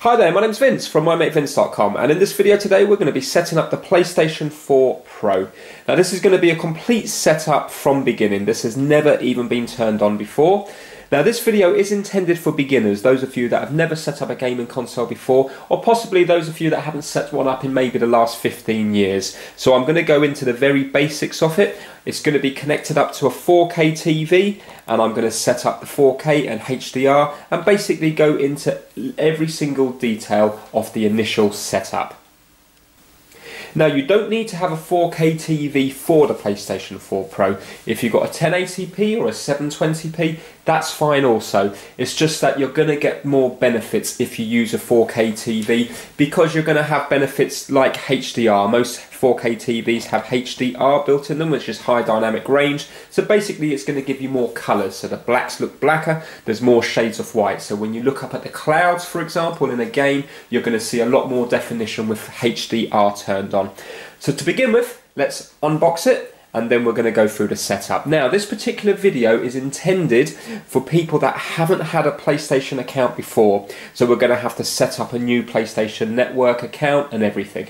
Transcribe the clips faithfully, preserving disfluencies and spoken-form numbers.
Hi there, my name's Vince from My Mate Vince dot com, and in this video today we're going to be setting up the PlayStation four Pro. Now this is going to be a complete setup from beginning. This has never even been turned on before. Now this video is intended for beginners, those of you that have never set up a gaming console before, or possibly those of you that haven't set one up in maybe the last fifteen years. So I'm going to go into the very basics of it. It's going to be connected up to a four K T V, and I'm going to set up the four K and H D R and basically go into every single detail of the initial setup. Now you don't need to have a four K T V for the PlayStation four Pro. If you've got a ten eighty p or a seven twenty p, that's fine also. It's just that you're going to get more benefits if you use a four K T V, because you're going to have benefits like H D R. Most four K T Vs have H D R built in them, which is high dynamic range. So basically it's going to give you more colours. So the blacks look blacker, there's more shades of white. So when you look up at the clouds, for example, in a game, you're going to see a lot more definition with H D R turned on. So to begin with, let's unbox it, and then we're going to go through the setup. Now this particular video is intended for people that haven't had a PlayStation account before. So we're going to have to set up a new PlayStation Network account and everything.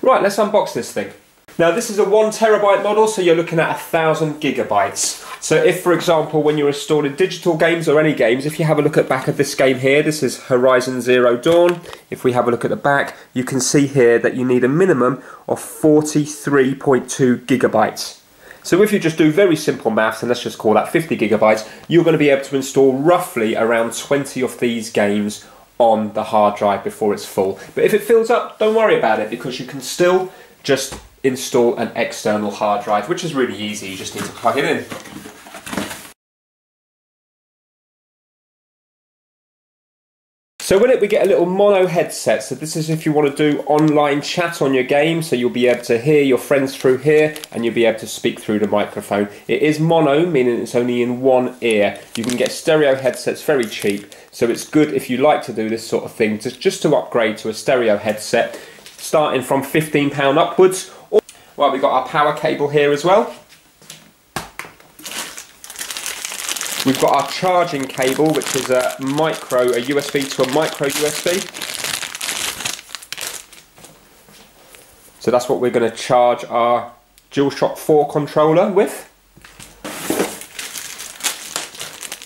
Right, let's unbox this thing. Now this is a one terabyte model, so you're looking at a thousand gigabytes. So if, for example, when you're installing digital games or any games, if you have a look at back of this game here, this is Horizon Zero Dawn. If we have a look at the back, you can see here that you need a minimum of forty-three point two gigabytes. So if you just do very simple maths, and let's just call that fifty gigabytes, you're going to be able to install roughly around twenty of these games on the hard drive before it's full. But if it fills up, don't worry about it, because you can still just install an external hard drive, which is really easy. You just need to plug it in. So with it, we get a little mono headset. So this is if you want to do online chat on your game, so you'll be able to hear your friends through here and you'll be able to speak through the microphone. It is mono, meaning it's only in one ear. You can get stereo headsets very cheap, so it's good if you like to do this sort of thing, to, just to upgrade to a stereo headset, starting from fifteen pounds upwards. Well, we've got our power cable here as well. We've got our charging cable, which is a micro, a U S B to a micro U S B. So that's what we're going to charge our DualShock four controller with.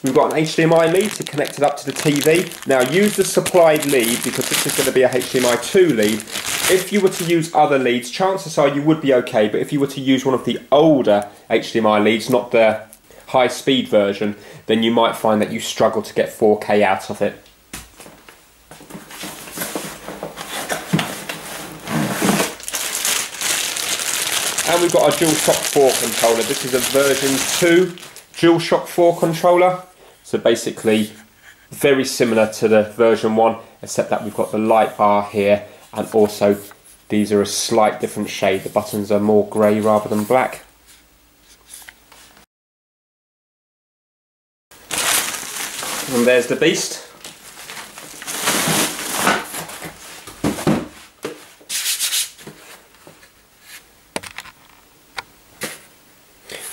We've got an H D M I lead to connect it up to the T V. Now use the supplied lead, because this is going to be a H D M I two lead. If you were to use other leads, chances are you would be okay, but if you were to use one of the older H D M I leads, not the high speed version, then you might find that you struggle to get four K out of it. And we've got our DualShock four controller. This is a version two DualShock four controller. So basically very similar to the version one, except that we've got the light bar here, and also these are a slight different shade. The buttons are more grey rather than black. And there's the beast.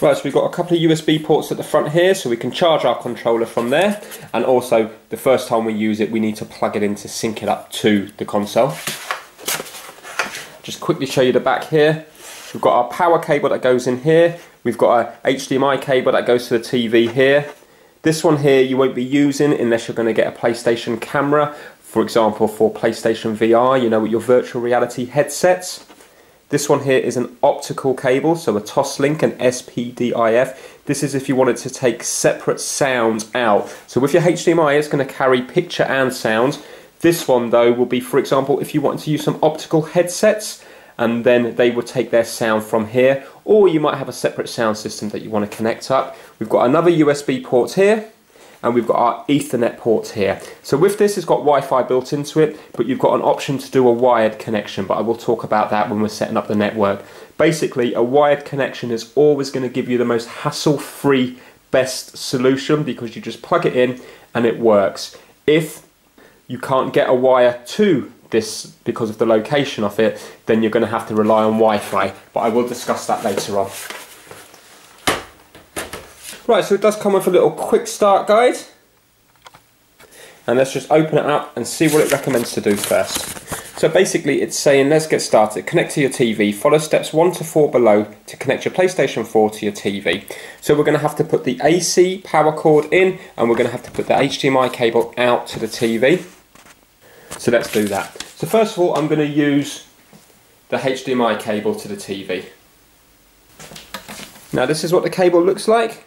Right, so we've got a couple of U S B ports at the front here, so we can charge our controller from there. And also, the first time we use it, we need to plug it in to sync it up to the console. Just quickly show you the back here. We've got our power cable that goes in here. We've got a H D M I cable that goes to the T V here. This one here you won't be using unless you're going to get a PlayStation camera, for example for PlayStation V R, you know, with your virtual reality headsets. This one here is an optical cable, so a Toslink and S P D I F. This is if you wanted to take separate sounds out. So with your H D M I, it's going to carry picture and sound. This one though will be, for example, if you wanted to use some optical headsets, and then they will take their sound from here, or you might have a separate sound system that you want to connect up. We've got another U S B port here, and we've got our Ethernet port here. So with this, it's got Wi-Fi built into it, but you've got an option to do a wired connection, but I will talk about that when we're setting up the network. Basically, a wired connection is always going to give you the most hassle-free, best solution, because you just plug it in and it works. If you can't get a wire to this because of the location of it, then you're going to have to rely on Wi-Fi, but I will discuss that later on. Right, so it does come with a little quick start guide, and let's just open it up and see what it recommends to do first. So basically it's saying, let's get started. Connect to your T V. Follow steps one to four below to connect your PlayStation four to your T V. So we're going to have to put the A C power cord in, and we're going to have to put the H D M I cable out to the T V. So let's do that. So first of all, I'm going to use the H D M I cable to the T V. Now this is what the cable looks like.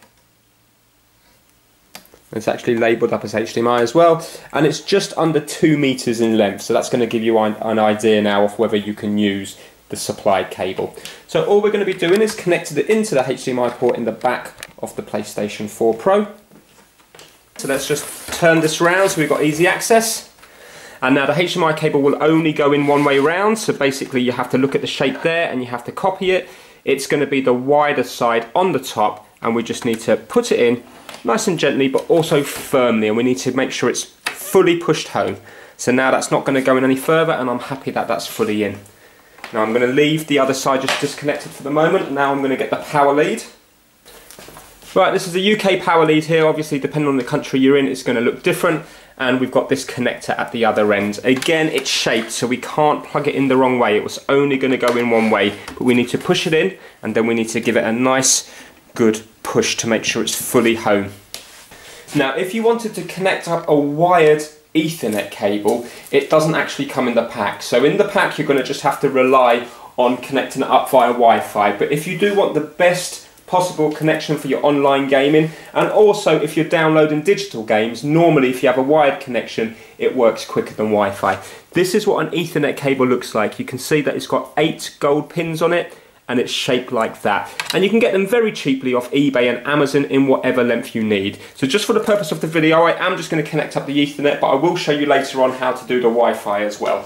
It's actually labelled up as H D M I as well, and it's just under two meters in length, so that's going to give you an, an idea now of whether you can use the supplied cable. So all we're going to be doing is connecting it into the H D M I port in the back of the PlayStation four Pro. So let's just turn this round so we've got easy access. And now the H D M I cable will only go in one way round, so basically you have to look at the shape there and you have to copy it. It's going to be the wider side on the top, and we just need to put it in nice and gently, but also firmly, and we need to make sure it's fully pushed home. So now that's not going to go in any further, and I'm happy that that's fully in. Now I'm going to leave the other side just disconnected for the moment. Now I'm going to get the power lead. Right, this is the U K power lead here. Obviously, depending on the country you're in, it's going to look different. And we've got this connector at the other end. Again, it's shaped, so we can't plug it in the wrong way. It was only going to go in one way, but we need to push it in, and then we need to give it a nice, good push to make sure it's fully home. Now, if you wanted to connect up a wired Ethernet cable, it doesn't actually come in the pack. So in the pack, you're going to just have to rely on connecting it up via Wi-Fi. But if you do want the best possible connection for your online gaming, and also if you're downloading digital games, normally if you have a wired connection it works quicker than Wi-Fi. This is what an Ethernet cable looks like. You can see that it's got eight gold pins on it, and it's shaped like that, and you can get them very cheaply off eBay and Amazon in whatever length you need. So just for the purpose of the video, I am just going to connect up the Ethernet, but I will show you later on how to do the Wi-Fi as well.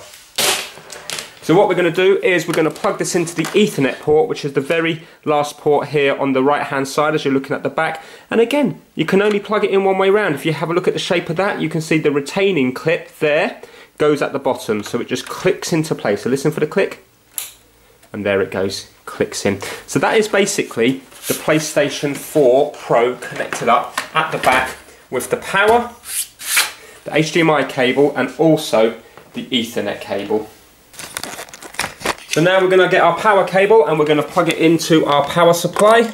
So what we're going to do is we're going to plug this into the Ethernet port, which is the very last port here on the right hand side as you're looking at the back. And again, you can only plug it in one way round. If you have a look at the shape of that, you can see the retaining clip there goes at the bottom, so it just clicks into place. So listen for the click, and there it goes, clicks in. So that is basically the PlayStation four Pro connected up at the back with the power, the H D M I cable, and also the Ethernet cable. So now we're going to get our power cable and we're going to plug it into our power supply,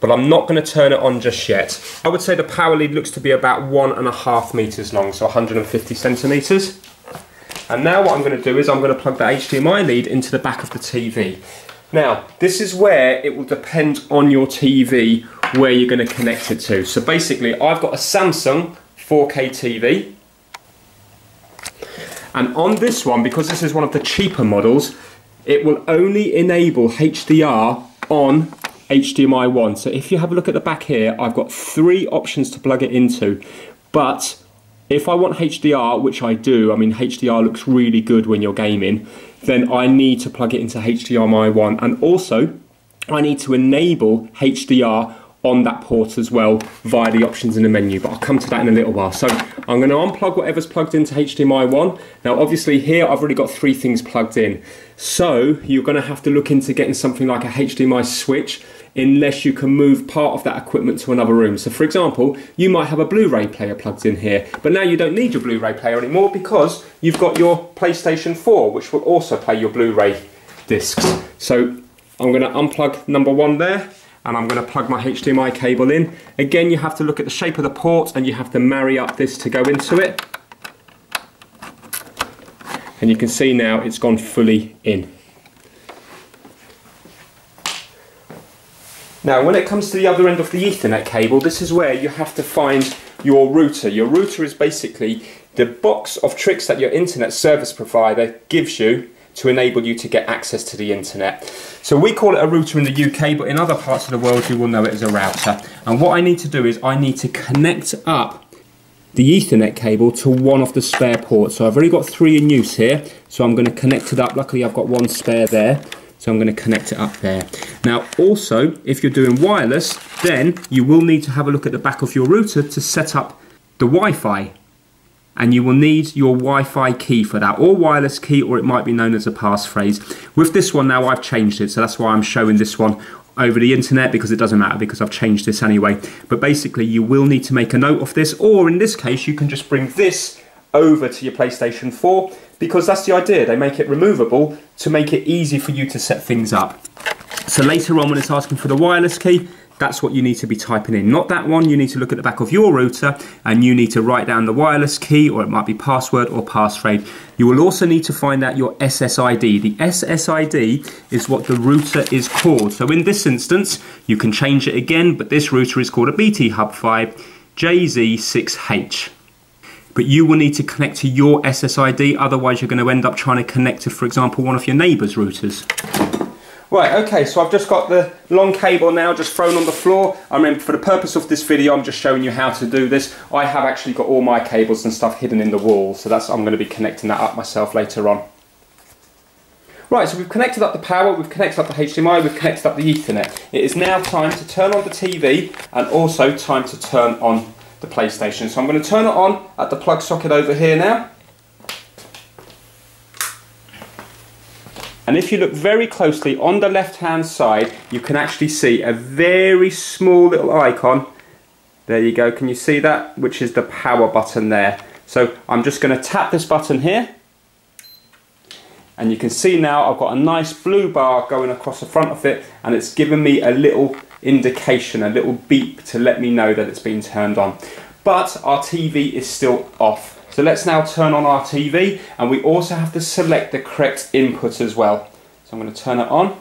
but I'm not going to turn it on just yet. I would say the power lead looks to be about one and a half meters long, so one hundred fifty centimeters. And now what I'm going to do is I'm going to plug the H D M I lead into the back of the T V. Now this is where it will depend on your T V where you're going to connect it to. So basically I've got a Samsung four K T V. And on this one, because this is one of the cheaper models, it will only enable H D R on H D M I one. So if you have a look at the back here, I've got three options to plug it into. But if I want H D R, which I do, I mean H D R looks really good when you're gaming, then I need to plug it into H D M I one. And also, I need to enable H D R on that port as well via the options in the menu, but I'll come to that in a little while. So I'm going to unplug whatever's plugged into H D M I one. Now obviously here I've already got three things plugged in, so you're going to have to look into getting something like a H D M I switch unless you can move part of that equipment to another room. So for example, you might have a Blu-ray player plugged in here, but now you don't need your Blu-ray player anymore because you've got your PlayStation four, which will also play your Blu-ray discs. So I'm going to unplug number one there, and I'm going to plug my H D M I cable in. Again, you have to look at the shape of the port and you have to marry up this to go into it. And you can see now it's gone fully in. Now when it comes to the other end of the Ethernet cable, this is where you have to find your router. Your router is basically the box of tricks that your internet service provider gives you to enable you to get access to the internet. So we call it a router in the U K, but in other parts of the world you will know it as a router. And what I need to do is I need to connect up the Ethernet cable to one of the spare ports. So I've already got three in use here, so I'm going to connect it up. Luckily I've got one spare there, so I'm going to connect it up there. Now also, if you're doing wireless, then you will need to have a look at the back of your router to set up the Wi-Fi. And you will need your Wi-Fi key for that, or wireless key, or it might be known as a passphrase. With this one now I've changed it, so that's why I'm showing this one over the internet because it doesn't matter because I've changed this anyway. But basically you will need to make a note of this, or in this case you can just bring this over to your PlayStation four because that's the idea. They make it removable to make it easy for you to set things up. So later on when it's asking for the wireless key, that's what you need to be typing in. Not that one, you need to look at the back of your router and you need to write down the wireless key, or it might be password or passphrase. You will also need to find out your S S I D. The S S I D is what the router is called. So in this instance, you can change it again, but this router is called a B T Hub five J Z six H. But you will need to connect to your S S I D, otherwise you're going to end up trying to connect to, for example, one of your neighbour's routers. Right, okay, so I've just got the long cable now just thrown on the floor. I mean, for the purpose of this video, I'm just showing you how to do this. I have actually got all my cables and stuff hidden in the wall, so that's, I'm going to be connecting that up myself later on. Right, so we've connected up the power, we've connected up the H D M I, we've connected up the Ethernet. It is now time to turn on the T V and also time to turn on the PlayStation. So I'm going to turn it on at the plug socket over here now. And if you look very closely on the left hand side, you can actually see a very small little icon. There you go, can you see that? Which is the power button there. So I'm just going to tap this button here. And you can see now I've got a nice blue bar going across the front of it, and it's given me a little indication, a little beep to let me know that it's been turned on. But our T V is still off. So let's now turn on our T V, and we also have to select the correct input as well. So I'm going to turn it on.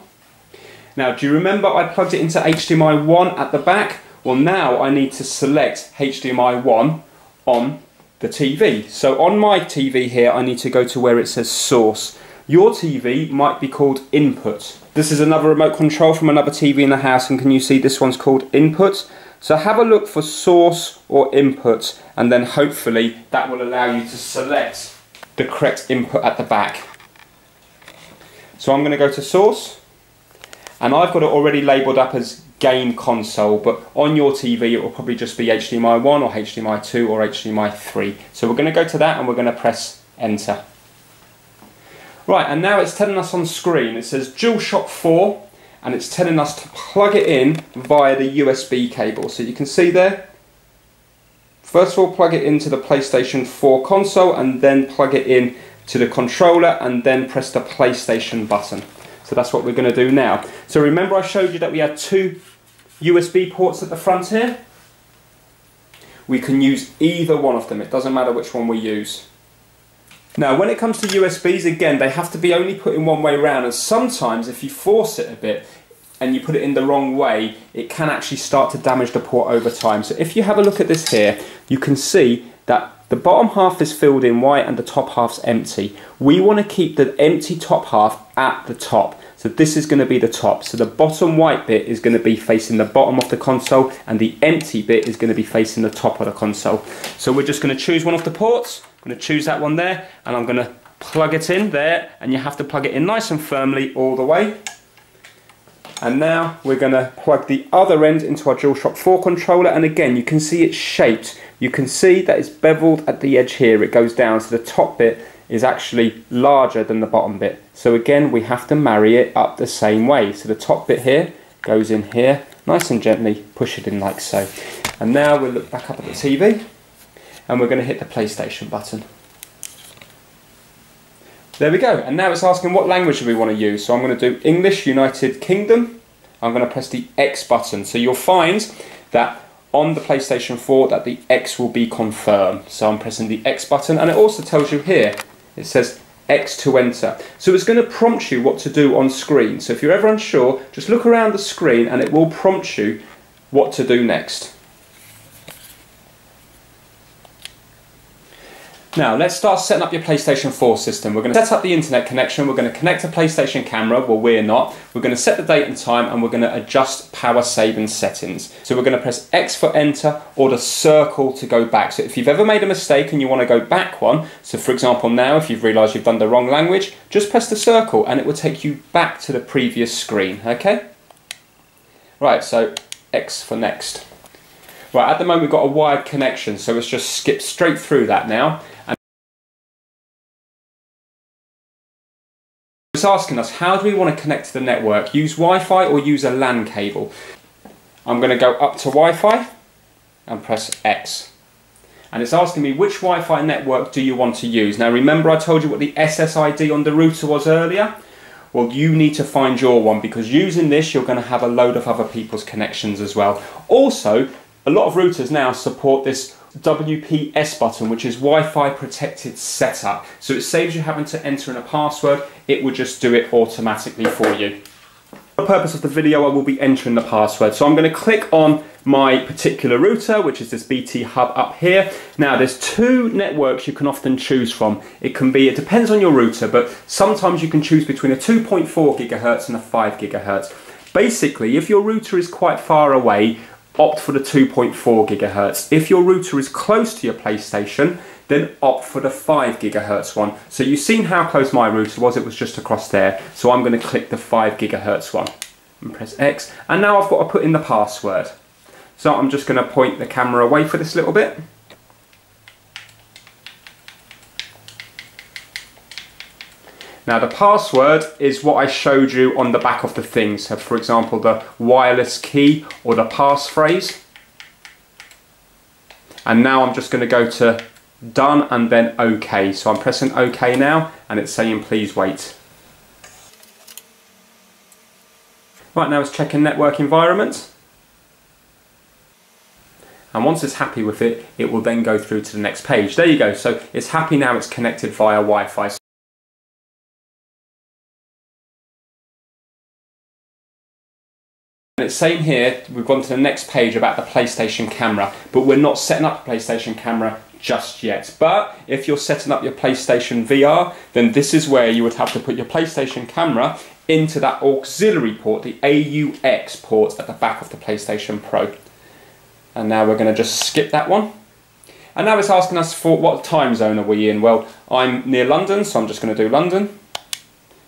Now, do you remember I plugged it into H D M I one at the back? Well, now I need to select H D M I one on the T V. So on my T V here, I need to go to where it says source. Your T V might be called input. This is another remote control from another T V in the house, and can you see this one's called input? So have a look for source or input, and then hopefully that will allow you to select the correct input at the back. So I'm going to go to source, and I've got it already labelled up as game console, but on your T V it will probably just be H D M I one or H D M I two or H D M I three. So we're going to go to that and we're going to press enter. Right, and now it's telling us on screen, it says DualShock four. And it's telling us to plug it in via the U S B cable. So you can see there, first of all plug it into the PlayStation four console and then plug it in to the controller and then press the PlayStation button. So that's what we're going to do now. So remember I showed you that we had two U S B ports at the front here? We can use either one of them, it doesn't matter which one we use. Now when it comes to U S Bs, again, they have to be only put in one way round, and sometimes if you force it a bit and you put it in the wrong way, it can actually start to damage the port over time. So if you have a look at this here, you can see that the bottom half is filled in white and the top half's empty. We want to keep the empty top half at the top. So this is going to be the top. So the bottom white bit is going to be facing the bottom of the console and the empty bit is going to be facing the top of the console. So we're just going to choose one of the ports. I'm going to choose that one there, and I'm going to plug it in there, and you have to plug it in nice and firmly all the way. And now we're going to plug the other end into our DualShock four controller, and again you can see it's shaped. You can see that it's beveled at the edge here, it goes down, so the top bit is actually larger than the bottom bit. So again we have to marry it up the same way. So the top bit here goes in here, nice and gently push it in like so. And now we'll look back up at the T V. And we're going to hit the PlayStation button. There we go, and now it's asking what language do we want to use. So I'm going to do English, United Kingdom. I'm going to press the X button. So you'll find that on the PlayStation four that the X will be confirmed. So I'm pressing the X button, and it also tells you here, it says X to enter. So it's going to prompt you what to do on screen. So if you're ever unsure, just look around the screen and it will prompt you what to do next. Now let's start setting up your PlayStation four system. We're going to set up the internet connection, we're going to connect a PlayStation camera, well we're not. We're going to set the date and time, and we're going to adjust power saving settings. So we're going to press X for enter or the circle to go back. So if you've ever made a mistake and you want to go back one, so for example now if you've realised you've done the wrong language, just press the circle and it will take you back to the previous screen, okay? Right, so X for next. Right, at the moment we've got a wired connection, so let's just skip straight through that now. was asking us, how do we want to connect to the network? Use Wi-Fi or use a LAN cable? I'm going to go up to Wi-Fi and press X. And it's asking me which Wi-Fi network do you want to use. Now remember I told you what the S S I D on the router was earlier? Well, you need to find your one, because using this you're going to have a load of other people's connections as well. Also, a lot of routers now support this W P S button, which is Wi-Fi protected setup. So it saves you having to enter in a password, it will just do it automatically for you. For the purpose of the video, I will be entering the password. So I'm going to click on my particular router, which is this B T Hub up here. Now there's two networks you can often choose from. It can be, it depends on your router, but sometimes you can choose between a two point four gigahertz and a five gigahertz. Basically, if your router is quite far away, opt for the two point four gigahertz. If your router is close to your PlayStation, then opt for the five gigahertz one. So you've seen how close my router was, it was just across there. So I'm going to click the five gigahertz one and press X. And now I've got to put in the password. So I'm just going to point the camera away for this little bit. Now the password is what I showed you on the back of the thing. So for example, the wireless key or the passphrase. And now I'm just going to go to done and then OK. So I'm pressing OK now, and it's saying please wait. Right, now it's checking network environment. And once it's happy with it, it will then go through to the next page. There you go. So it's happy now, it's connected via Wi-Fi. And it's saying here, we've gone to the next page about the PlayStation camera, but we're not setting up a PlayStation camera just yet. But if you're setting up your PlayStation V R, then this is where you would have to put your PlayStation camera into that auxiliary port, the A U X port at the back of the PlayStation Pro. And now we're going to just skip that one. And now it's asking us for what time zone are we in. Well, I'm near London, so I'm just going to do London.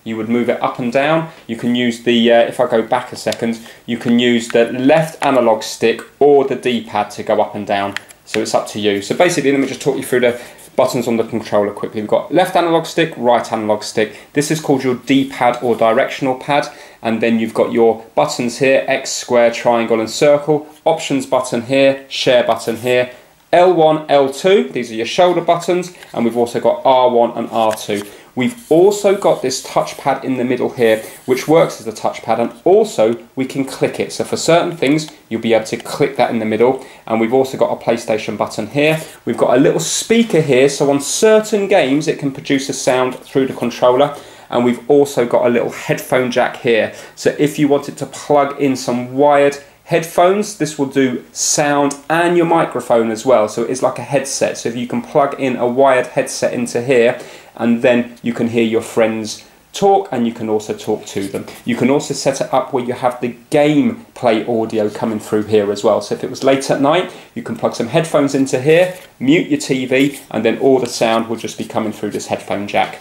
You would move it up and down. You can use the, uh, if I go back a second, you can use the left analog stick or the D-pad to go up and down. So it's up to you. So basically, let me just talk you through the buttons on the controller quickly. We've got left analog stick, right analog stick. This is called your D-pad or directional pad. And then you've got your buttons here, X, square, triangle and circle. Options button here, share button here. L one, L two, these are your shoulder buttons. And we've also got R one and R two. We've also got this touchpad in the middle here, which works as a touchpad, and also we can click it. So for certain things, you'll be able to click that in the middle. And we've also got a PlayStation button here. We've got a little speaker here, so on certain games, it can produce a sound through the controller. And we've also got a little headphone jack here. So if you wanted to plug in some wired headphones, this will do sound and your microphone as well. So it's like a headset. So if you can plug in a wired headset into here, and then you can hear your friends talk, and you can also talk to them. You can also set it up where you have the game play audio coming through here as well. So if it was late at night, you can plug some headphones into here, mute your T V, and then all the sound will just be coming through this headphone jack.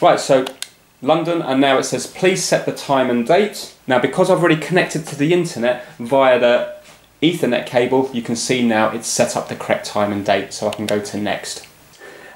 Right, so London, and now it says please set the time and date. Now because I've already connected to the internet via the Ethernet cable, you can see now it's set up the correct time and date, so I can go to next.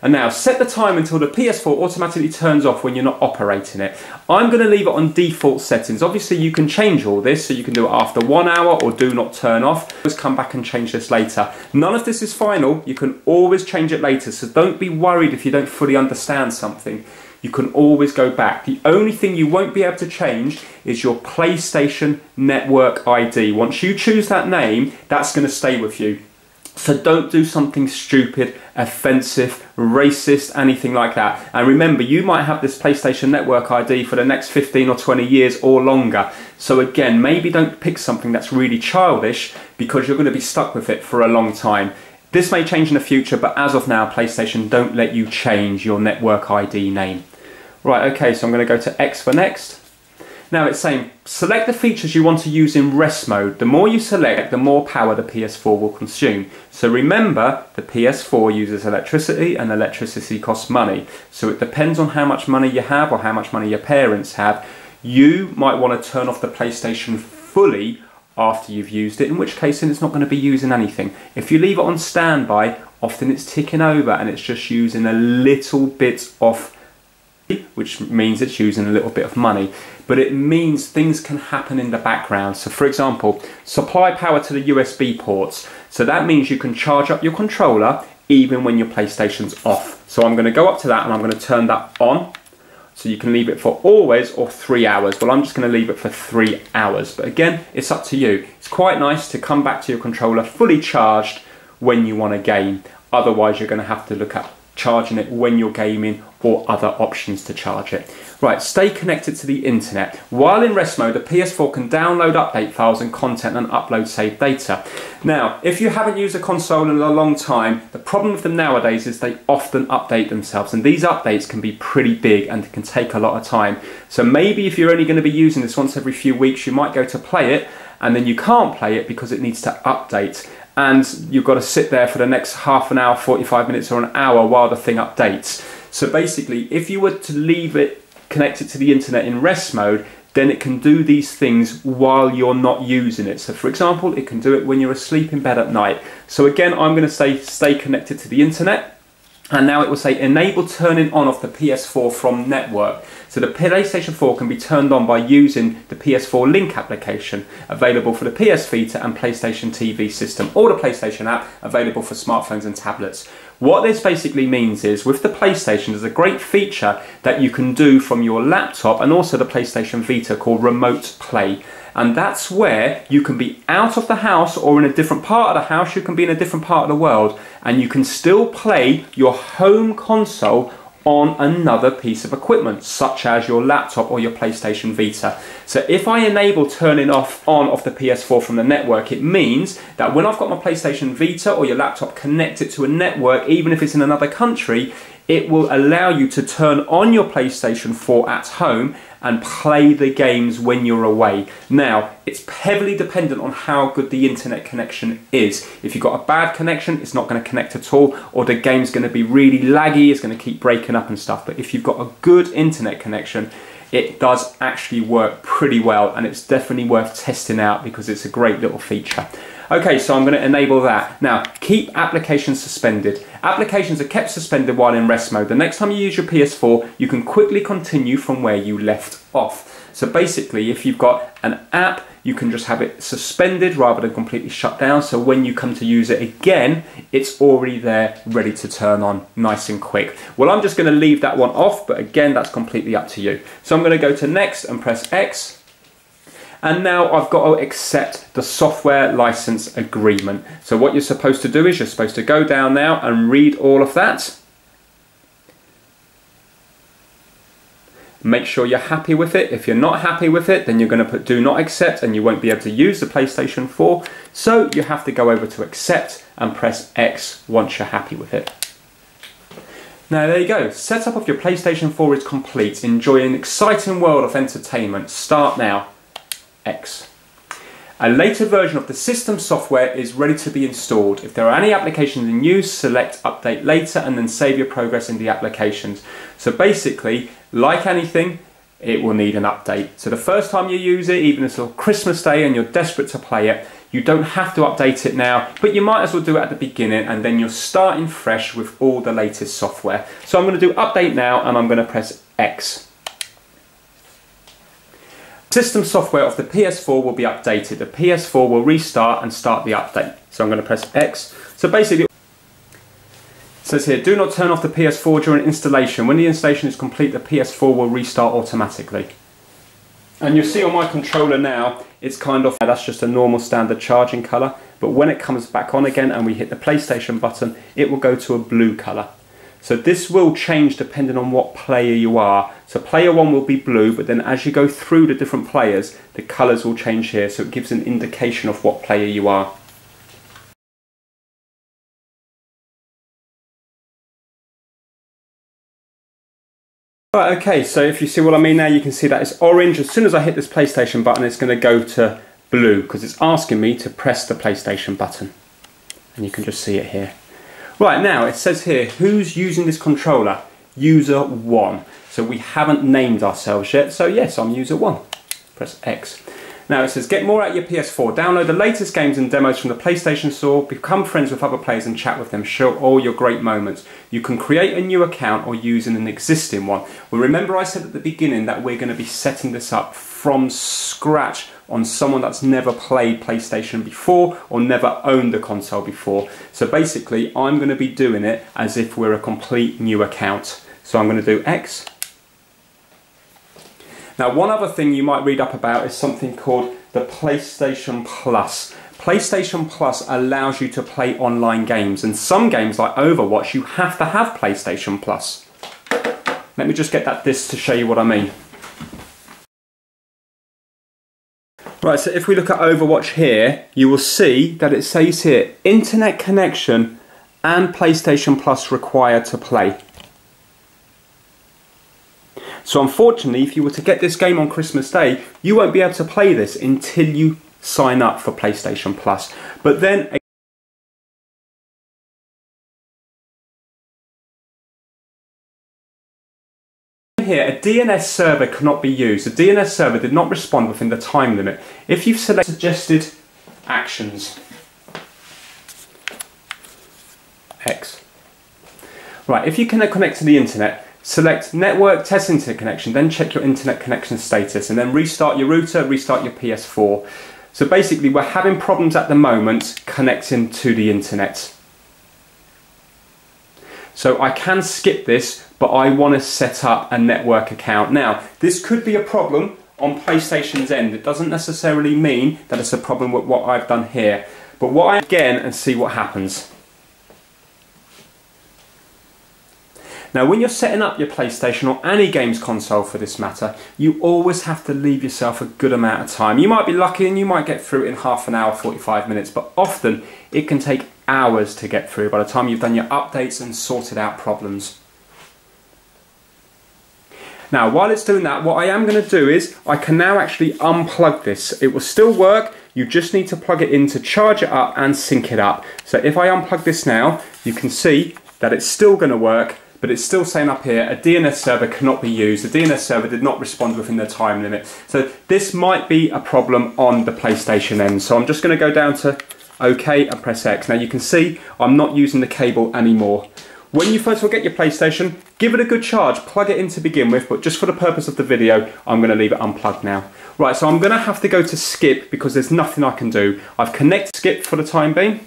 And now set the time until the P S four automatically turns off when you're not operating it. I'm going to leave it on default settings. Obviously you can change all this, so you can do it after one hour or do not turn off. Just come back and change this later. None of this is final, you can always change it later, so don't be worried if you don't fully understand something. You can always go back. The only thing you won't be able to change is your PlayStation Network I D. Once you choose that name, that's going to stay with you. So don't do something stupid, offensive, racist, anything like that. And remember, you might have this PlayStation Network I D for the next fifteen or twenty years or longer. So again, maybe don't pick something that's really childish, because you're going to be stuck with it for a long time. This may change in the future, but as of now, PlayStation don't let you change your network I D name. Right, okay, so I'm going to go to X for next. Now it's saying, select the features you want to use in rest mode. The more you select, the more power the P S four will consume. So remember, the P S four uses electricity, and electricity costs money. So it depends on how much money you have or how much money your parents have. You might want to turn off the PlayStation fully after you've used it, in which case then it's not going to be using anything. If you leave it on standby, often it's ticking over and it's just using a little bit off which means it's using a little bit of money, but it means things can happen in the background. So for example, supply power to the U S B ports. So that means you can charge up your controller even when your PlayStation's off. So I'm going to go up to that and I'm going to turn that on. So you can leave it for always or three hours. Well, I'm just going to leave it for three hours. But again, it's up to you. It's quite nice to come back to your controller fully charged when you want a game. Otherwise, you're going to have to look at charging it when you're gaming or other options to charge it. Right, stay connected to the internet. While in rest mode, the P S four can download update files and content and upload saved data. Now, if you haven't used a console in a long time, the problem with them nowadays is they often update themselves, and these updates can be pretty big and can take a lot of time. So maybe if you're only going to be using this once every few weeks, you might go to play it and then you can't play it because it needs to update. And you've got to sit there for the next half an hour, forty-five minutes or an hour while the thing updates. So basically, if you were to leave it connected to the internet in rest mode, then it can do these things while you're not using it. So for example, it can do it when you're asleep in bed at night. So again, I'm going to say stay connected to the internet. And now it will say enable turning on off the P S four from network. So the PlayStation four can be turned on by using the P S four Link application available for the P S Vita and PlayStation T V system, or the PlayStation app available for smartphones and tablets. What this basically means is with the PlayStation, there's a great feature that you can do from your laptop and also the PlayStation Vita called Remote Play. And that's where you can be out of the house or in a different part of the house, you can be in a different part of the world, and you can still play your home console on another piece of equipment, such as your laptop or your PlayStation Vita. So if I enable turning off on off the P S four from the network, it means that when I've got my PlayStation Vita or your laptop connected to a network, even if it's in another country, it will allow you to turn on your PlayStation four at home and play the games when you're away. Now, it's heavily dependent on how good the internet connection is. If you've got a bad connection, it's not going to connect at all, or the game's going to be really laggy, it's going to keep breaking up and stuff. But if you've got a good internet connection, it does actually work pretty well, and it's definitely worth testing out because it's a great little feature. Okay, so I'm going to enable that. Now, keep applications suspended. Applications are kept suspended while in rest mode. The next time you use your P S four, you can quickly continue from where you left off. So basically, if you've got an app, you can just have it suspended rather than completely shut down. So when you come to use it again, it's already there, ready to turn on nice and quick. Well, I'm just going to leave that one off, but again, that's completely up to you. So I'm going to go to next and press X. And now I've got to accept the software license agreement. So what you're supposed to do is you're supposed to go down now and read all of that. Make sure you're happy with it. If you're not happy with it, then you're going to put do not accept and you won't be able to use the PlayStation four. So you have to go over to accept and press X once you're happy with it. Now there you go, setup of your PlayStation four is complete. Enjoy an exciting world of entertainment. Start now. X. A later version of the system software is ready to be installed. If there are any applications in use, select update later and then save your progress in the applications. So basically, like anything, it will need an update. So the first time you use it, even if it's on Christmas Day and you're desperate to play it, you don't have to update it now, but you might as well do it at the beginning and then you're starting fresh with all the latest software. So I'm going to do update now and I'm going to press X. System software of the P S four will be updated. The P S four will restart and start the update. So I'm going to press X. So basically, it says here, do not turn off the P S four during installation. When the installation is complete, the P S four will restart automatically. And you'll see on my controller now, it's kind of, that's just a normal standard charging colour. But when it comes back on again and we hit the PlayStation button, it will go to a blue colour. So this will change depending on what player you are. So player one will be blue, but then as you go through the different players, the colours will change here, so it gives an indication of what player you are. Right, okay, so if you see what I mean now, you can see that it's orange. As soon as I hit this PlayStation button, it's going to go to blue, because it's asking me to press the PlayStation button. And you can just see it here. Right, now it says here, who's using this controller? User one. So we haven't named ourselves yet, so yes, I'm user one. Press X. Now it says, get more out your P S four, download the latest games and demos from the PlayStation Store, become friends with other players and chat with them, share all your great moments. You can create a new account or use an existing one. Well, remember I said at the beginning that we're going to be setting this up from scratch on someone that's never played PlayStation before or never owned a console before. So basically, I'm going to be doing it as if we're a complete new account. So I'm going to do X. Now, one other thing you might read up about is something called the PlayStation Plus. PlayStation Plus allows you to play online games, and some games like Overwatch, you have to have PlayStation Plus. Let me just get that disc to show you what I mean. Right, so if we look at Overwatch here, you will see that it says here, internet connection and PlayStation Plus required to play. So unfortunately, if you were to get this game on Christmas Day, you won't be able to play this until you sign up for PlayStation Plus. But then here, a D N S server cannot be used. The D N S server did not respond within the time limit. If you've selected suggested actions, X. Right, if you cannot connect to the internet, select network, test internet connection, then check your internet connection status, and then restart your router, restart your P S four. So basically we're having problems at the moment connecting to the internet. So I can skip this, but I want to set up a network account. Now, this could be a problem on PlayStation's end. It doesn't necessarily mean that it's a problem with what I've done here. But what I again and see what happens. Now, when you're setting up your PlayStation or any games console for this matter, you always have to leave yourself a good amount of time. You might be lucky and you might get through it in half an hour, forty-five minutes, but often it can take hours to get through by the time you've done your updates and sorted out problems. Now, while it's doing that, what I am going to do is I can now actually unplug this. It will still work. You just need to plug it in to charge it up and sync it up. So if I unplug this now, you can see that it's still going to work. But it's still saying up here, a D N S server cannot be used. The D N S server did not respond within the time limit. So this might be a problem on the PlayStation end. So I'm just going to go down to OK and press X. Now you can see I'm not using the cable anymore. When you first of all get your PlayStation, give it a good charge, plug it in to begin with, but just for the purpose of the video, I'm going to leave it unplugged now. Right, so I'm going to have to go to skip because there's nothing I can do. I've connected skip for the time being.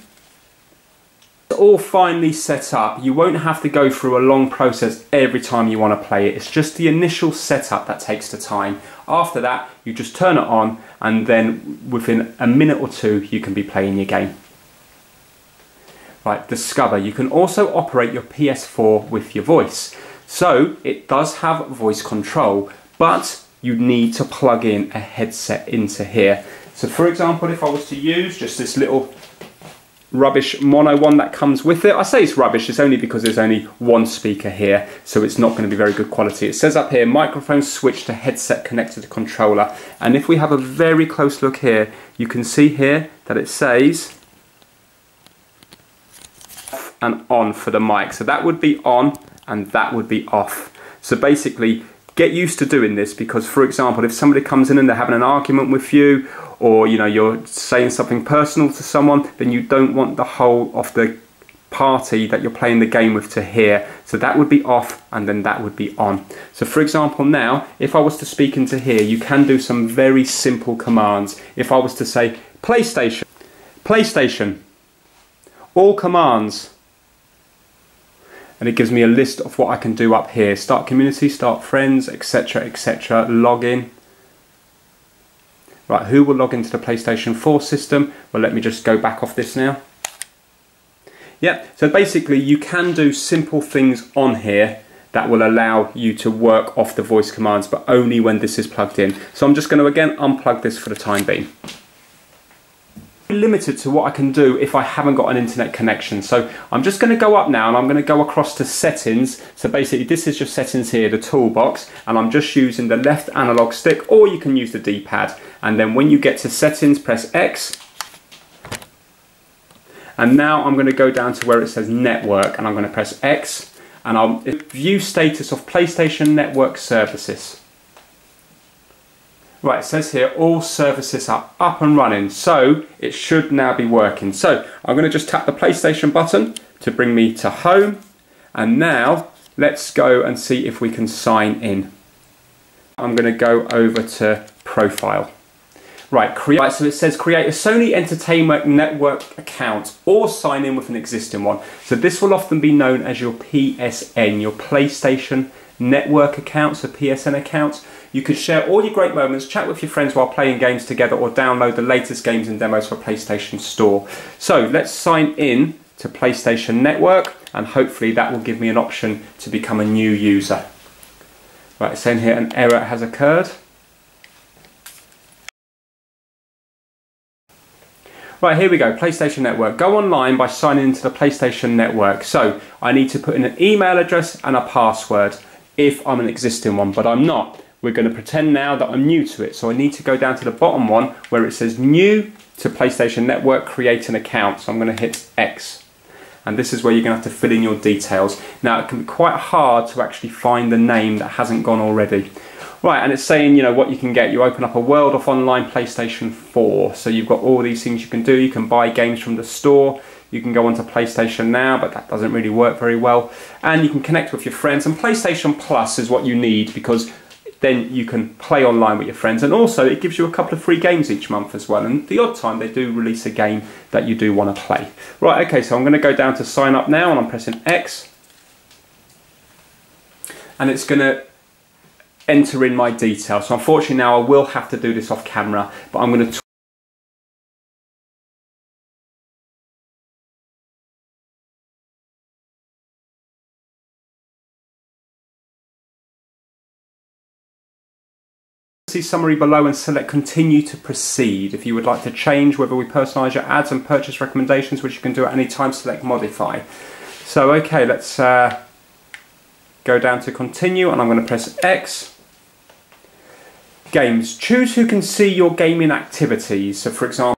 All finally set up. You won't have to go through a long process every time you want to play it. It's just the initial setup that takes the time. After that, you just turn it on and then within a minute or two you can be playing your game. Right, discover. You can also operate your P S four with your voice. So it does have voice control, but you need to plug in a headset into here. So for example, if I was to use just this little rubbish mono one that comes with it. I say it's rubbish, it's only because there's only one speaker here, so it's not going to be very good quality. It says up here, microphone switch to headset connected to controller. And if we have a very close look here, you can see here that it says off and on for the mic. So that would be on and that would be off. So basically, get used to doing this because, for example, if somebody comes in and they're having an argument with you, or you know you're saying something personal to someone, then you don't want the whole of the party that you're playing the game with to hear. So that would be off and then that would be on. So for example now, if I was to speak into here, you can do some very simple commands. If I was to say PlayStation, PlayStation, all commands, and it gives me a list of what I can do up here. Start community, start friends, etc, et cetera. Log in. Right, who will log into the PlayStation four system? Well, let me just go back off this now. Yep, so basically you can do simple things on here that will allow you to work off the voice commands, but only when this is plugged in. So I'm just going to again unplug this for the time being. I'm limited to what I can do if I haven't got an internet connection. So I'm just going to go up now and I'm going to go across to settings. So basically this is just settings here, the toolbox, and I'm just using the left analog stick, or you can use the D-pad. And then when you get to settings, press X. And now I'm going to go down to where it says network and I'm going to press X, and I'll view status of PlayStation Network services. Right, it says here all services are up and running, so it should now be working. So I'm going to just tap the PlayStation button to bring me to home, and now let's go and see if we can sign in. I'm going to go over to profile. Right, create, right, so it says create a Sony Entertainment Network account or sign in with an existing one. So this will often be known as your P S N, your PlayStation Network account, so P S N account. You could share all your great moments, chat with your friends while playing games together, or download the latest games and demos for PlayStation Store. So let's sign in to PlayStation Network, and hopefully that will give me an option to become a new user. Right, it's saying here an error has occurred. Right, here we go, PlayStation Network. Go online by signing into the PlayStation Network. So I need to put in an email address and a password if I'm an existing one, but I'm not. We're going to pretend now that I'm new to it. So I need to go down to the bottom one where it says new to PlayStation Network, create an account. So I'm going to hit X. And this is where you're going to have to fill in your details. Now it can be quite hard to actually find the name that hasn't gone already. Right, and it's saying, you know, what you can get. You open up a world of online PlayStation four. So you've got all these things you can do. You can buy games from the store. You can go onto PlayStation Now, but that doesn't really work very well. And you can connect with your friends. And PlayStation Plus is what you need, because then you can play online with your friends. And also it gives you a couple of free games each month as well. And the odd time they do release a game that you do want to play. Right, okay, so I'm going to go down to sign up now, and I'm pressing X. And it's going to enter in my details. So unfortunately now I will have to do this off camera, but I'm going to see summary below and select continue to proceed. If you would like to change whether we personalize your ads and purchase recommendations, which you can do at any time, select modify. So okay, let's uh, go down to continue, and I'm going to press X. Games. Choose who can see your gaming activities. So for example,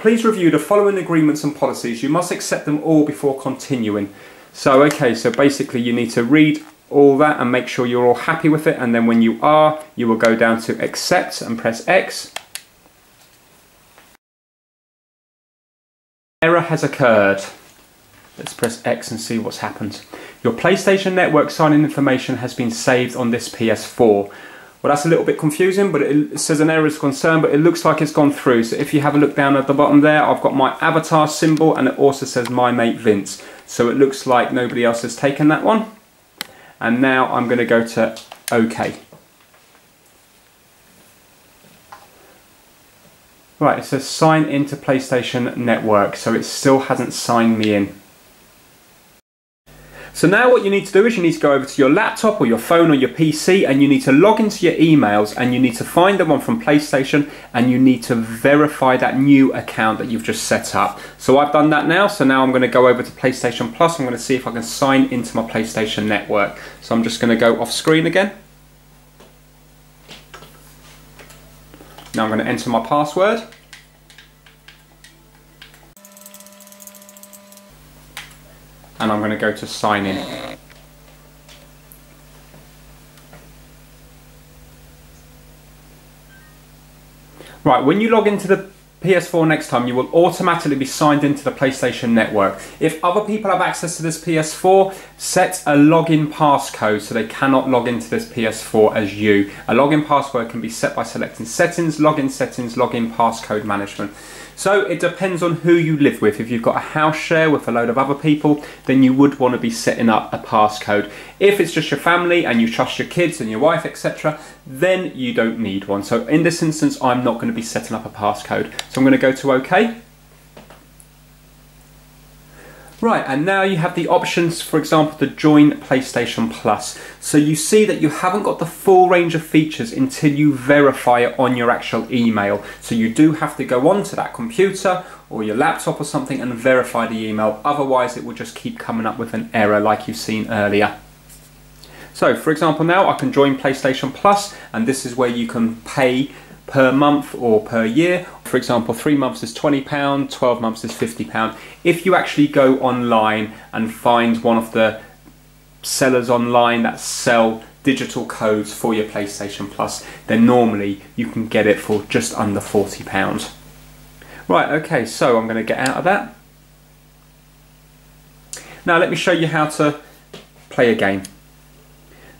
please review the following agreements and policies. You must accept them all before continuing. So okay, so basically you need to read all that and make sure you're all happy with it, and then when you are, you will go down to accept and press X. Error has occurred. Let's press X and see what's happened. Your PlayStation Network sign-in information has been saved on this P S four. Well, that's a little bit confusing, but it says an error is concerned, but it looks like it's gone through. So if you have a look down at the bottom there, I've got my avatar symbol, and it also says My Mate Vince. So it looks like nobody else has taken that one. And now I'm going to go to OK. Right, it says sign into PlayStation Network, so it still hasn't signed me in. So now what you need to do is you need to go over to your laptop or your phone or your P C, and you need to log into your emails, and you need to find the one from PlayStation, and you need to verify that new account that you've just set up. So I've done that now, so now I'm going to go over to PlayStation Plus. I'm going to see if I can sign into my PlayStation Network. So I'm just going to go off screen again. Now I'm going to enter my password. And I'm going to go to sign in. Right, when you log into the P S four next time, you will automatically be signed into the PlayStation Network. If other people have access to this P S four, set a login passcode so they cannot log into this P S four as you. A login password can be set by selecting settings, login settings, login passcode management. So it depends on who you live with. If you've got a house share with a load of other people, then you would want to be setting up a passcode. If it's just your family and you trust your kids and your wife, et cetera, then you don't need one. So in this instance, I'm not going to be setting up a passcode. So I'm going to go to OK. Right, and now you have the options, for example, to join PlayStation Plus. So you see that you haven't got the full range of features until you verify it on your actual email. So you do have to go onto that computer or your laptop or something and verify the email. Otherwise, it will just keep coming up with an error like you've seen earlier. So, for example, now I can join PlayStation Plus, and this is where you can pay per month or per year. For example, three months is twenty pounds, twelve months is fifty pounds. If you actually go online and find one of the sellers online that sell digital codes for your PlayStation Plus, then normally you can get it for just under forty pounds. Right, okay, so I'm going to get out of that. Now let me show you how to play a game.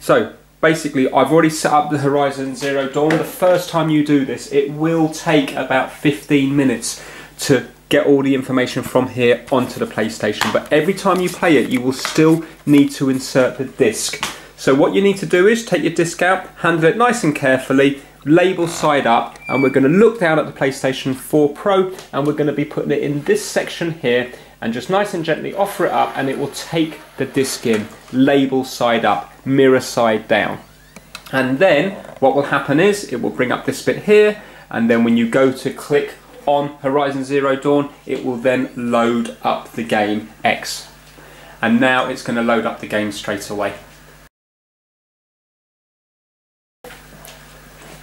So basically I've already set up the Horizon Zero Dawn. The first time you do this, it will take about fifteen minutes to get all the information from here onto the PlayStation, but every time you play it you will still need to insert the disc. So what you need to do is take your disc out, handle it nice and carefully, label side up, and we're going to look down at the PlayStation four Pro and we're going to be putting it in this section here, and just nice and gently offer it up and it will take the disc in, label side up, mirror side down. And then what will happen is it will bring up this bit here, and then when you go to click on Horizon Zero Dawn, it will then load up the game X. And now it's going to load up the game straight away.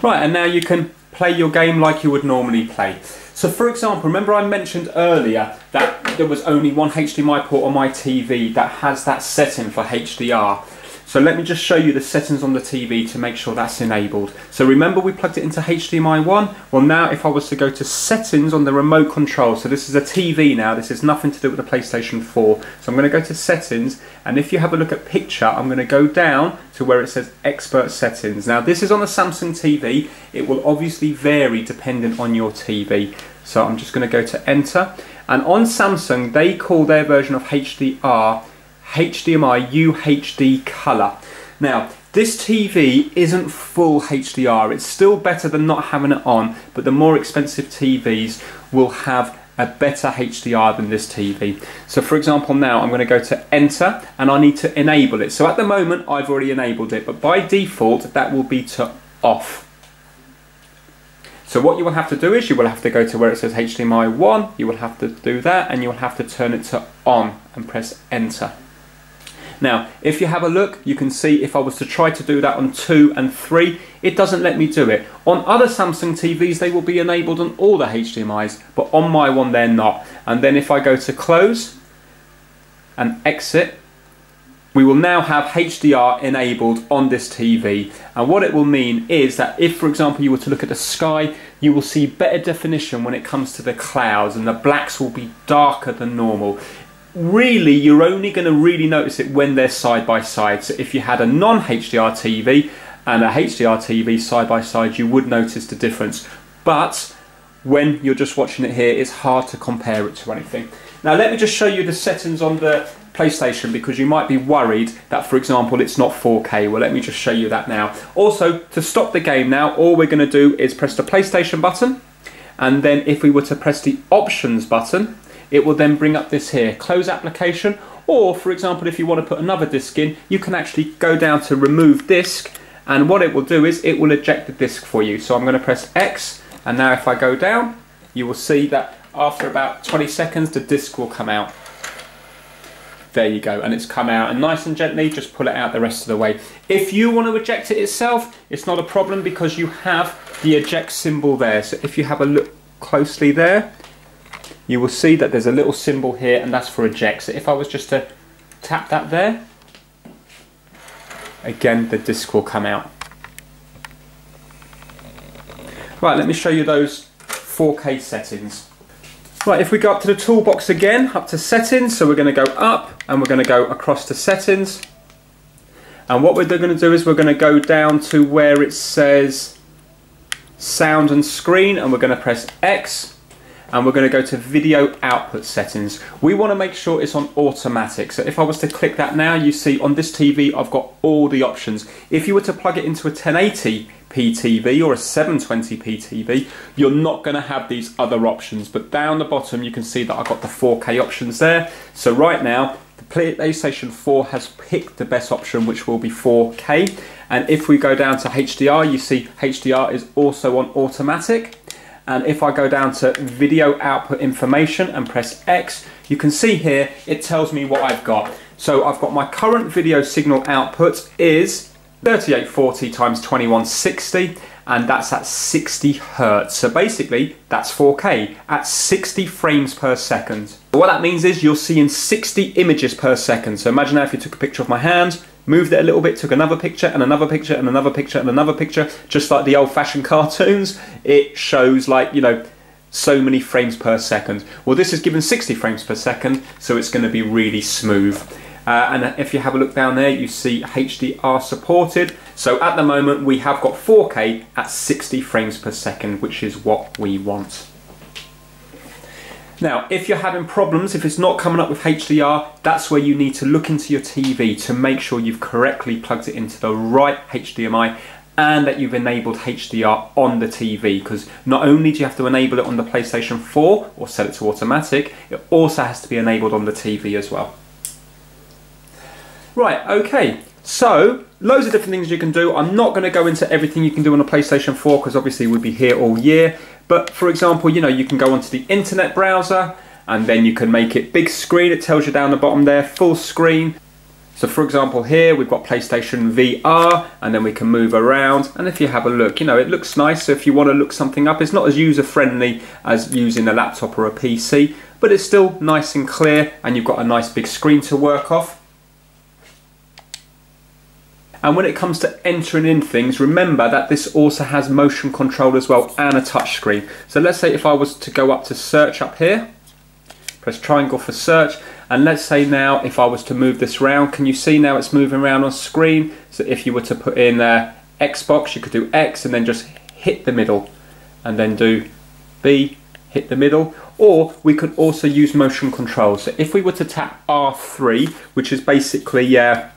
Right, and now you can play your game like you would normally play. So for example, remember I mentioned earlier that there was only one H D M I port on my T V that has that setting for H D R. So let me just show you the settings on the T V to make sure that's enabled. So remember we plugged it into H D M I one? Well now if I was to go to settings on the remote control, so this is a T V now, this has nothing to do with the PlayStation four. So I'm going to go to settings, and if you have a look at picture, I'm going to go down to where it says expert settings. Now this is on a Samsung T V, it will obviously vary depending on your T V. So I'm just going to go to enter, and on Samsung they call their version of H D R H D M I U H D colour. Now this T V isn't full H D R, it's still better than not having it on, but the more expensive T Vs will have a better H D R than this T V. So for example now I'm going to go to enter and I need to enable it. So at the moment I've already enabled it, but by default that will be to off. So what you will have to do is you will have to go to where it says H D M I one, you will have to do that, and you will have to turn it to on and press enter. Now if you have a look, you can see if I was to try to do that on two and three, it doesn't let me do it. On other Samsung T Vs they will be enabled on all the H D M Is, but on my one they're not. And then if I go to close and exit, we will now have H D R enabled on this T V, and what it will mean is that if for example you were to look at the sky, you will see better definition when it comes to the clouds, and the blacks will be darker than normal. Really, you're only going to really notice it when they're side by side. So if you had a non-H D R T V and a H D R T V side by side, you would notice the difference. But when you're just watching it here, it's hard to compare it to anything. Now let me just show you the settings on the PlayStation, because you might be worried that for example it's not four K. Well let me just show you that now. Also, to stop the game now, all we're going to do is press the PlayStation button, and then if we were to press the options button, it will then bring up this here, close application, or for example if you want to put another disc in, you can actually go down to remove disc, and what it will do is it will eject the disc for you. So I'm going to press X, and now if I go down you will see that after about twenty seconds the disc will come out. There you go, and it's come out, and nice and gently just pull it out the rest of the way. If you want to eject it itself, it's not a problem because you have the eject symbol there. So if you have a look closely there, you will see that there's a little symbol here, and that's for eject. So if I was just to tap that there, again the disc will come out. Right, let me show you those four K settings. Right, if we go up to the toolbox again, up to settings, so we're going to go up and we're going to go across to settings, and what we're going to do is we're going to go down to where it says sound and screen, and we're going to press X, and we're going to go to video output settings. We want to make sure it's on automatic, so if I was to click that now, you see on this T V I've got all the options. If you were to plug it into a ten eighty p T V or a seven twenty p T V, you're not going to have these other options, but down the bottom you can see that I've got the four K options there. So right now the PlayStation four has picked the best option, which will be four K, and if we go down to H D R, you see H D R is also on automatic. And if I go down to video output information and press X, you can see here it tells me what I've got. So I've got my current video signal output is thirty-eight forty times twenty-one sixty, and that's at sixty hertz. So basically that's four K at sixty frames per second. What that means is you're seeing sixty images per second. So imagine now if you took a picture of my hand, moved it a little bit, took another picture and another picture and another picture and another picture, just like the old-fashioned cartoons. It shows, like, you know, so many frames per second. Well, this is given sixty frames per second, so it's going to be really smooth. Uh, and if you have a look down there, you see H D R supported. So at the moment, we have got four K at sixty frames per second, which is what we want. Now, if you're having problems, if it's not coming up with H D R, that's where you need to look into your T V to make sure you've correctly plugged it into the right H D M I and that you've enabled H D R on the T V, because not only do you have to enable it on the PlayStation four or set it to automatic, it also has to be enabled on the T V as well. Right, okay, so loads of different things you can do. I'm not going to go into everything you can do on a PlayStation four because obviously we'd be here all year. But for example, you know, you can go onto the internet browser and then you can make it big screen. It tells you down the bottom there, full screen. So for example here, we've got PlayStation V R, and then we can move around. And if you have a look, you know, it looks nice. So if you want to look something up, it's not as user-friendly as using a laptop or a P C, but it's still nice and clear, and you've got a nice big screen to work off. And when it comes to entering in things, remember that this also has motion control as well and a touch screen. So let's say if I was to go up to search up here, press triangle for search, and let's say now if I was to move this round, can you see now it's moving around on screen? So if you were to put in uh, Xbox, you could do X and then just hit the middle, and then do B, hit the middle. Or we could also use motion control. So if we were to tap R three, which is basically uh,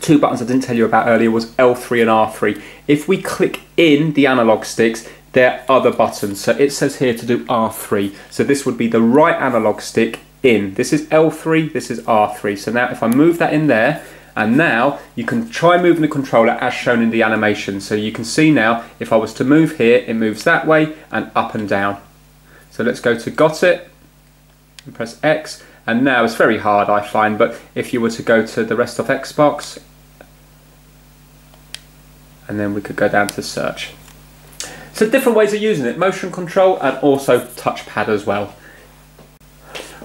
two buttons I didn't tell you about earlier, was L three and R three. If we click in the analog sticks, there are other buttons. So it says here to do R three. So this would be the right analog stick in. This is L three, this is R three. So now if I move that in there, and now you can try moving the controller as shown in the animation. So you can see now, if I was to move here, it moves that way and up and down. So let's go to got it, and press X. And now it's very hard, I find, but if you were to go to the rest of Xbox, and then we could go down to search. So different ways of using it, motion control and also touchpad as well.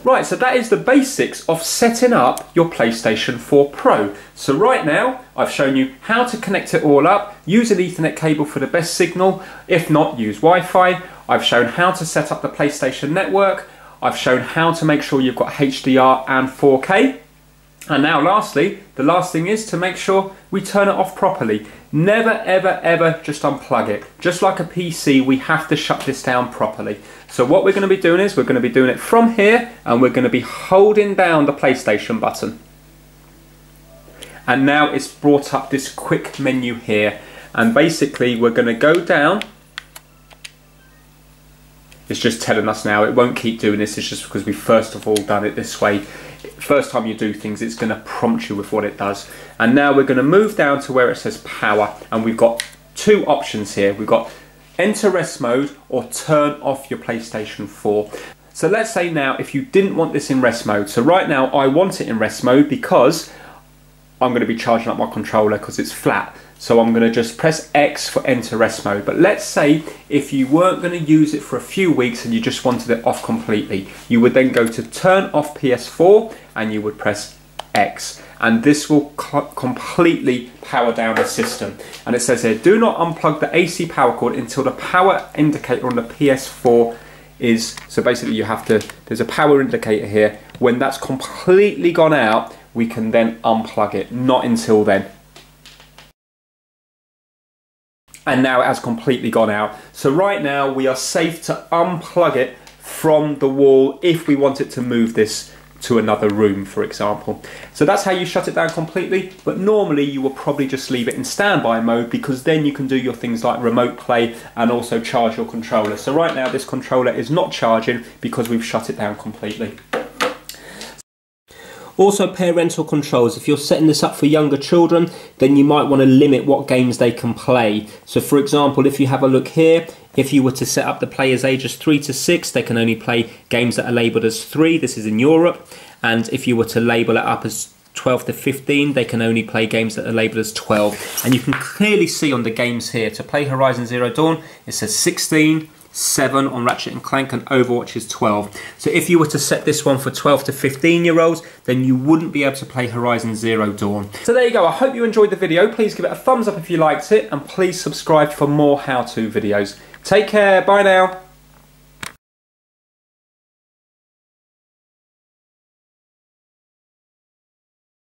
Right, so that is the basics of setting up your PlayStation four Pro. So right now, I've shown you how to connect it all up, use an Ethernet cable for the best signal, if not, use Wi-Fi. I've shown how to set up the PlayStation Network, I've shown how to make sure you've got H D R and four K. And now lastly, the last thing is to make sure we turn it off properly. Never, ever, ever just unplug it. Just like a P C, we have to shut this down properly. So what we're going to be doing is we're going to be doing it from here, and we're going to be holding down the PlayStation button. And now it's brought up this quick menu here. And basically we're going to go down. It's just telling us now, it won't keep doing this, it's just because we've first of all done it this way. First time you do things, it's going to prompt you with what it does. And now we're going to move down to where it says power, and we've got two options here. We've got enter rest mode or turn off your PlayStation four. So let's say now if you didn't want this in rest mode. So right now I want it in rest mode because I'm going to be charging up my controller because it's flat. So I'm going to just press X for enter rest mode. But let's say if you weren't going to use it for a few weeks and you just wanted it off completely, you would then go to turn off P S four and you would press X. And this will completely power down the system. And it says here, do not unplug the A C power cord until the power indicator on the P S four is, so basically you have to, there's a power indicator here. When that's completely gone out, we can then unplug it, not until then. And now it has completely gone out. So right now we are safe to unplug it from the wall if we want it to move this to another room, for example. So that's how you shut it down completely, but normally you will probably just leave it in standby mode because then you can do your things like remote play and also charge your controller. So right now this controller is not charging because we've shut it down completely. Also, parental controls. If you're setting this up for younger children, then you might want to limit what games they can play. So for example, if you have a look here, if you were to set up the players ages three to six, they can only play games that are labelled as three, this is in Europe, and if you were to label it up as twelve to fifteen, they can only play games that are labelled as twelve. And you can clearly see on the games here, to play Horizon Zero Dawn, it says sixteen, seven on Ratchet and Clank, and Overwatch is twelve. So if you were to set this one for twelve to fifteen year olds, then you wouldn't be able to play Horizon Zero Dawn. So there you go, I hope you enjoyed the video. Please give it a thumbs up if you liked it, and please subscribe for more how-to videos. Take care, bye now.